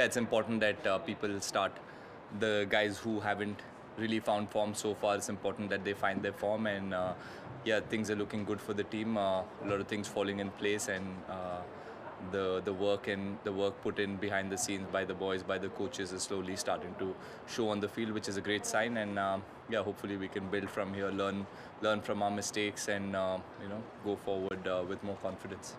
It's important that people start. The guys who haven't really found form so far, it's important that they find their form, and yeah, things are looking good for the team. A lot of things falling in place, and the work put in behind the scenes by the boys, by the coaches, is slowly starting to show on the field, which is a great sign. And yeah, hopefully we can build from here, learn from our mistakes, and you know, go forward with more confidence.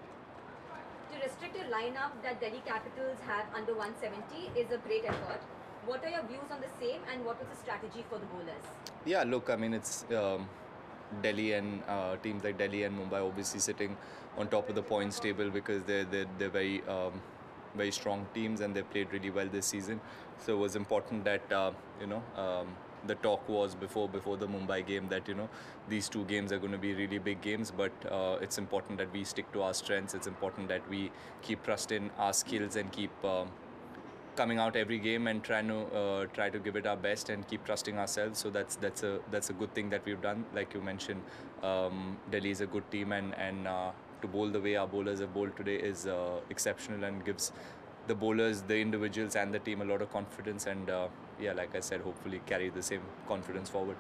To restrict your lineup that Delhi Capitals have under 170 is a great effort. What are your views on the same, and what was the strategy for the bowlers? Yeah, look, I mean, it's Delhi and teams like Delhi and Mumbai obviously sitting on top of the points table because they're very very strong teams, and they played really well this season. So it was important that you know, the talk was before the Mumbai game that, you know, these two games are going to be really big games, but it's important that we stick to our strengths. It's important that we keep trust in our skills and keep coming out every game and try to give it our best and keep trusting ourselves. So that's a good thing that we've done. Like you mentioned, Delhi is a good team, and to bowl the way our bowlers have bowled today is exceptional and gives the bowlers, the individuals and the team a lot of confidence, and yeah, like I said, hopefully carry the same confidence forward.